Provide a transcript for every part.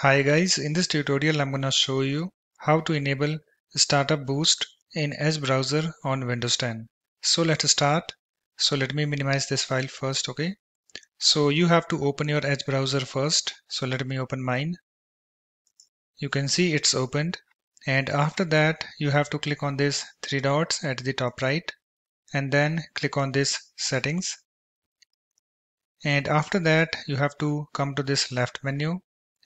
Hi guys, in this tutorial I'm gonna show you how to enable Startup Boost in Edge browser on Windows 10. So let's start. So let me minimize this file first, okay? So you have to open your Edge browser first. So let me open mine. You can see it's opened. And after that you have to click on this three dots at the top right and then click on this settings. And after that you have to come to this left menu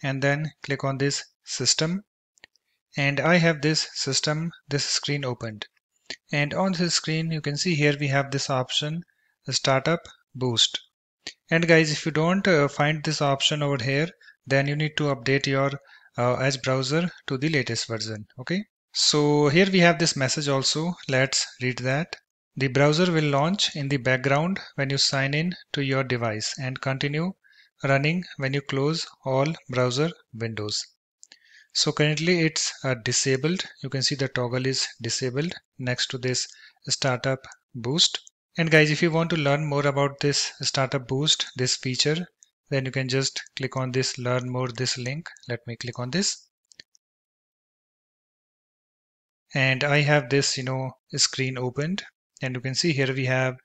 and then click on this system, and I have this system, this screen opened, and on this screen you can see here we have this option Startup Boost. And guys, if you don't find this option over here, then you need to update your Edge browser to the latest version, okay? So here we have this message also. Let's read that. The browser will launch in the background when you sign in to your device and continue running when you close all browser windows. So currently it's disabled. You can see the toggle is disabled next to this Startup Boost. And guys, if you want to learn more about this Startup Boost, this feature, then you can just click on this learn more, this link. Let me click on this. And I have this, screen opened, and you can see here we have,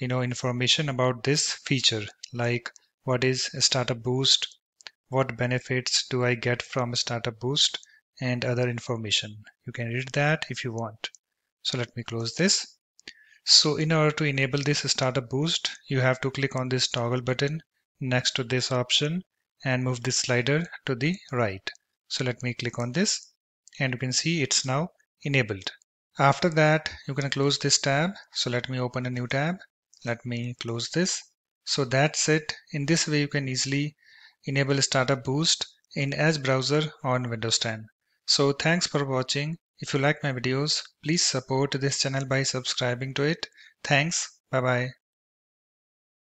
information about this feature, like what is Startup Boost, what benefits do I get from Startup Boost, and other information. You can read that if you want. So let me close this. So in order to enable this Startup Boost, you have to click on this toggle button next to this option and move this slider to the right. So let me click on this, and you can see it's now enabled. After that, you can close this tab. So let me open a new tab. Let me close this. So that's it. In this way you can easily enable Startup Boost in Edge browser on Windows 10. So thanks for watching. If you like my videos, please support this channel by subscribing to it. Thanks. Bye bye.